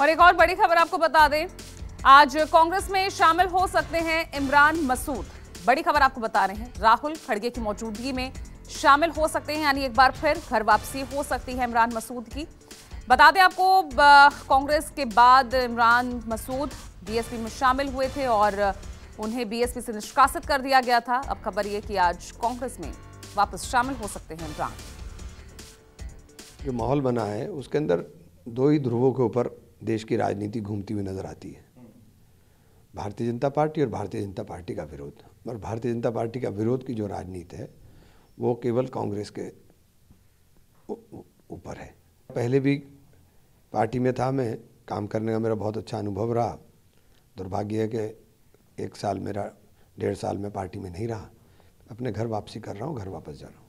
और एक और बड़ी खबर आपको बता दें, आज कांग्रेस में शामिल हो सकते हैं इमरान मसूद। बड़ी खबर आपको बता रहे हैं, राहुल खड़गे की मौजूदगी में शामिल हो सकते हैं, यानी एक बार फिर घर वापसी हो सकती है इमरान मसूद की। बता दें आपको, कांग्रेस के बाद इमरान मसूद बीएसपी में शामिल हुए थे और उन्हें बीएसपी से निष्कासित कर दिया गया था। अब खबर यह कि आज कांग्रेस में वापस शामिल हो सकते हैं इमरान। जो माहौल बना है उसके अंदर दो ही ध्रुवों के ऊपर देश की राजनीति घूमती हुई नजर आती है, भारतीय जनता पार्टी और भारतीय जनता पार्टी का विरोध। और भारतीय जनता पार्टी का विरोध की जो राजनीति है वो केवल कांग्रेस के ऊपर है। पहले भी पार्टी में था, मैं काम करने का मेरा बहुत अच्छा अनुभव रहा। दुर्भाग्य है कि 1 साल मेरा 1.5 साल में पार्टी में नहीं रहा। अपने घर वापसी कर रहा हूँ, घर वापस जा रहा हूँ।